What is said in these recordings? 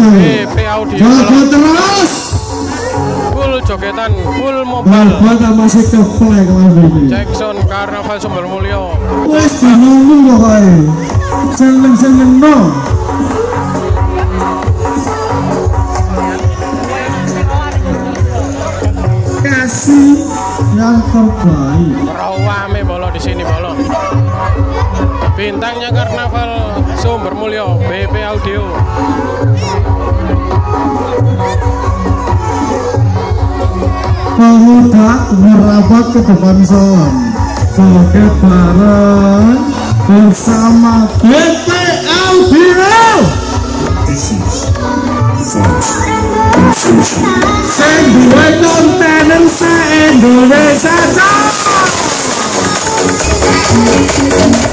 BP Audio terus full jogetan, full mobile masih keplek Jackson Karnaval Sumbermulyo wes bingung kok ae seneng-seneng no kasih yang terbaik rawame bolo di sini bolo bintangnya Karnaval Sumbermulyo BP Audio. Pemuda merapat ke depan soal sebagai bareng bersama BP Audio. Saya dua konten se-Indonesia sama yang kita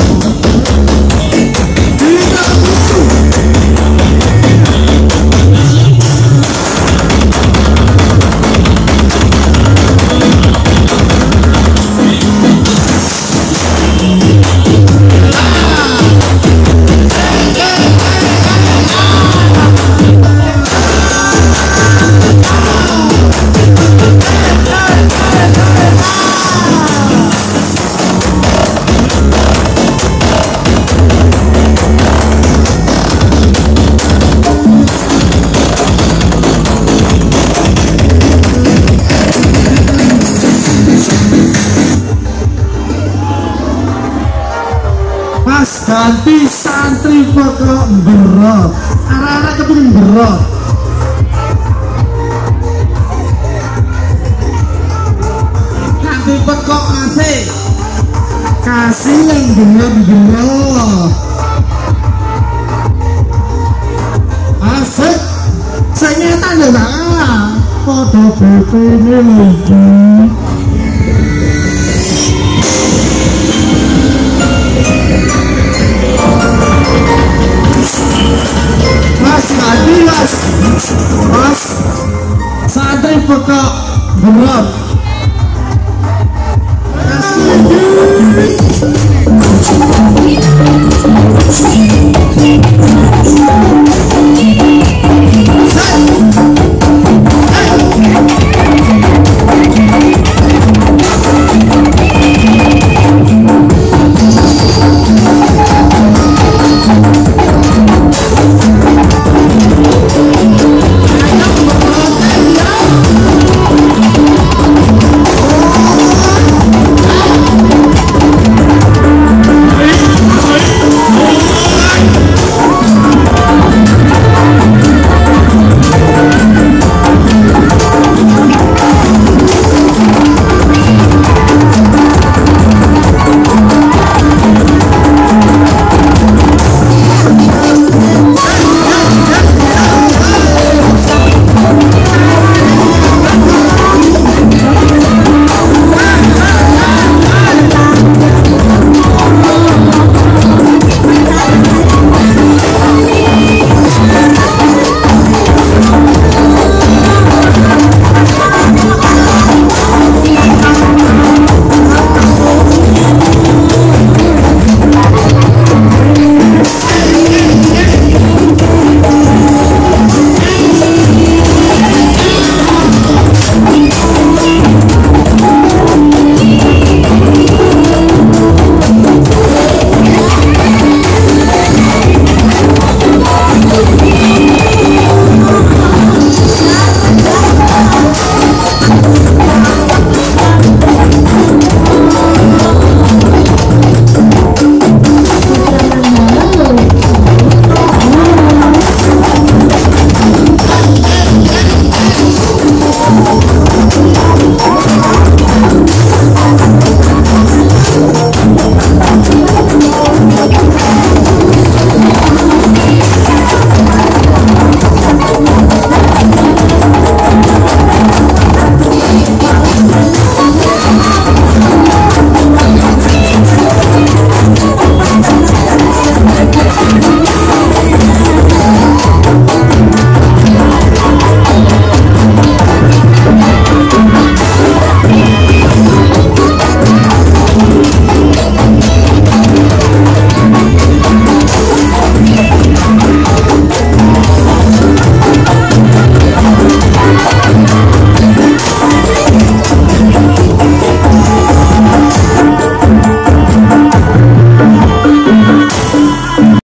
Mas ganti santri pokok berot, arah-arah kepingin berot. Ganti pokok masih, kasih yang bener-bener. Asik, saya tanda tangan, foto BP ini lagi. Mas santri pokok berat. Terima kasih.